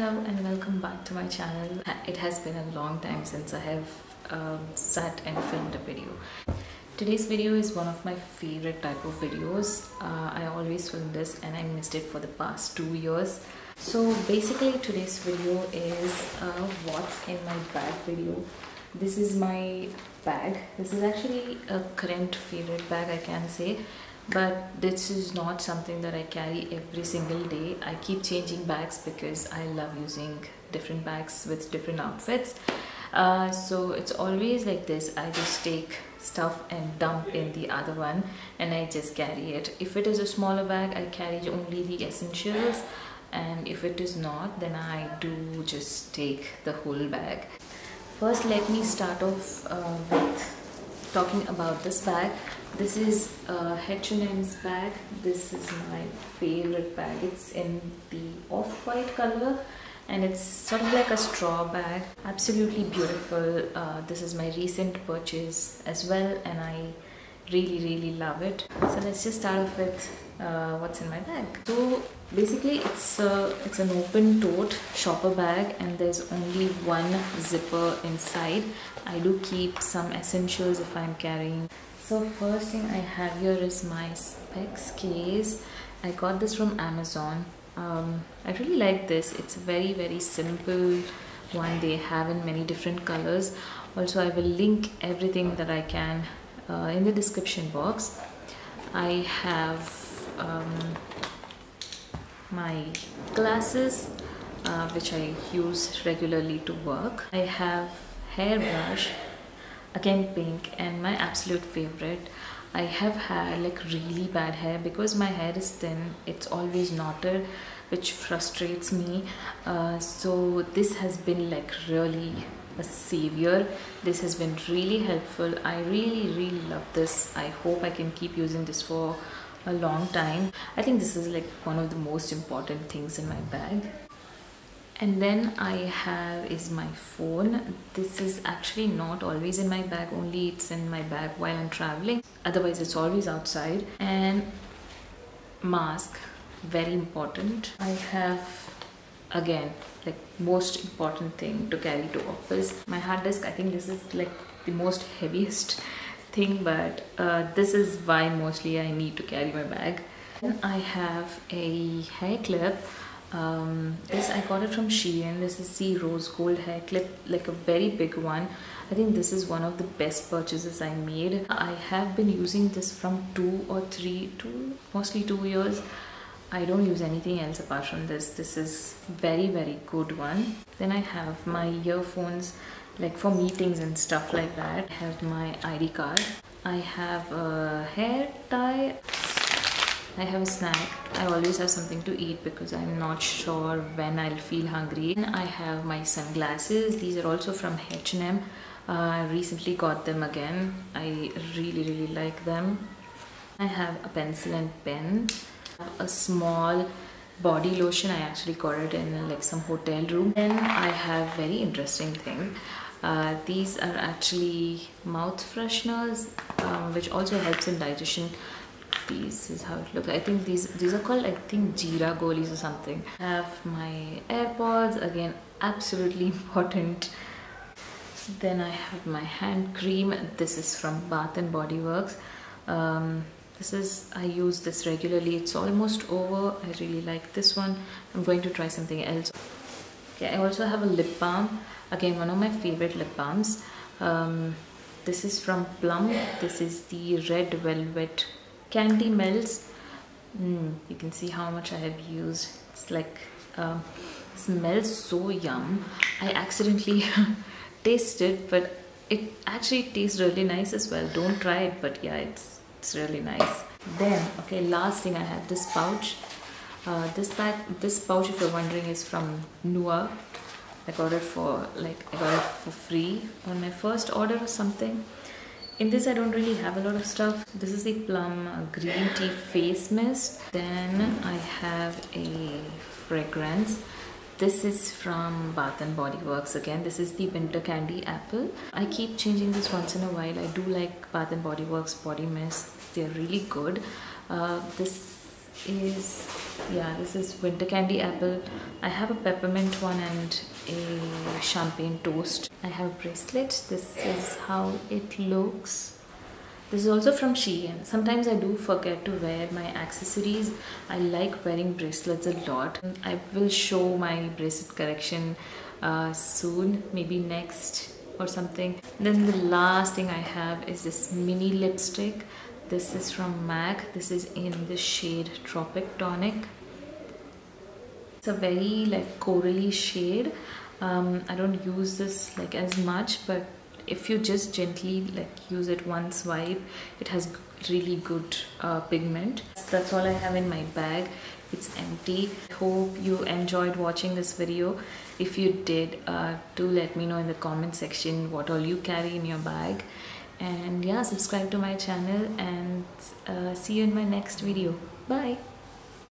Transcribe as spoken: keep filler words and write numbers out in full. Hello and welcome back to my channel. It has been a long time since I have um, sat and filmed a video. Today's video is one of my favorite type of videos. Uh, I always film this and I missed it for the past two years. So basically today's video is uh, what's in my bag video. This is my bag. This is actually a current favorite bag, I can say. But this is not something that I carry every single day. I keep changing bags because I love using different bags with different outfits. Uh, so it's always like this. I just take stuff and dump in the other one and I just carry it. If it is a smaller bag, I carry only the essentials. And if it is not, then I do just take the whole bag. First, let me start off uh, with talking about this bag. This is uh, H and M's bag. This is my favorite bag. It's in the off-white color and it's sort of like a straw bag. Absolutely beautiful. Uh, this is my recent purchase as well and I really really love it. So let's just start off with uh, what's in my bag. So basically it's a, it's an open tote shopper bag and there's only one zipper inside. I do keep some essentials if I'm carrying. So first thing I have here is my specs case. I got this from Amazon. Um, I really like this. It's a very very simple one. They have in many different colors. Also I will link everything that I can Uh, in the description box. I have um, my glasses uh, which I use regularly to work. I have hairbrush, again pink, and my absolute favorite. I have had like really bad hair because my hair is thin. It's always knotted, which frustrates me. Uh, so this has been like really a savior. This has been really helpful. I really really love this. I hope I can keep using this for a long time. I think this is like one of the most important things in my bag. And then I have is my phone. This is actually not always in my bag, only it's in my bag while I'm traveling. Otherwise it's always outside. And mask, very important. I have again like most important thing to carry to office. My hard disk, I think this is like the most heaviest thing, but uh, this is why mostly I need to carry my bag. Then I have a hair clip. Um, this I got it from Shein. This is the rose gold hair clip, like a very big one. I think this is one of the best purchases I made. I have been using this from two or three, two, mostly two years. I don't use anything else apart from this. This is very very good one. Then I have my earphones, like for meetings and stuff like that. I have my I D card. I have a hair tie. I have a snack. I always have something to eat because I'm not sure when I'll feel hungry. And I have my sunglasses. These are also from H and M. Uh, I recently got them again. I really really like them. I have a pencil and pen. A small body lotion. I actually got it in like some hotel room. Then I have very interesting thing. Uh, these are actually mouth fresheners, um, which also helps in digestion. This is how it looks. I think these these are called, I think, Jeera Golis or something. I have my AirPods, again absolutely important. Then I have my hand cream. This is from Bath and Body Works. Um, This is, I use this regularly. It's almost over. I really like this one. I'm going to try something else. Okay, I also have a lip balm. Again, one of my favorite lip balms. Um, this is from Plum. This is the Red Velvet Candy Melts. Mm, you can see how much I have used. It's like, uh, it smells so yum. I accidentally tasted, but it actually tastes really nice as well. Don't try it, but yeah, it's It's really nice. Then, okay, last thing I have this pouch. Uh, this bag, this pouch, if you're wondering, is from Nua. I got it for like I got it for free on my first order or something. In this, I don't really have a lot of stuff. This is the Plum green tea face mist. Then I have a fragrance. This is from Bath and Body Works again. This is the Winter Candy Apple. I keep changing this once in a while. I do like Bath and Body Works body mist. They're really good. Uh, this is, yeah, this is Winter Candy Apple. I have a peppermint one and a champagne toast. I have bracelets. This is how it looks. This is also from Shein. Sometimes I do forget to wear my accessories. I like wearing bracelets a lot. I will show my bracelet collection uh, soon, maybe next or something. Then the last thing I have is this mini lipstick. This is from M A C. This is in the shade Tropic Tonic. It's a very like corally shade. Um, I don't use this like as much, but if you just gently like use it one swipe, it has really good uh, pigment. That's all I have in my bag. It's empty. Hope you enjoyed watching this video. If you did, uh, do let me know in the comment section what all you carry in your bag. And yeah, subscribe to my channel and uh, see you in my next video. Bye.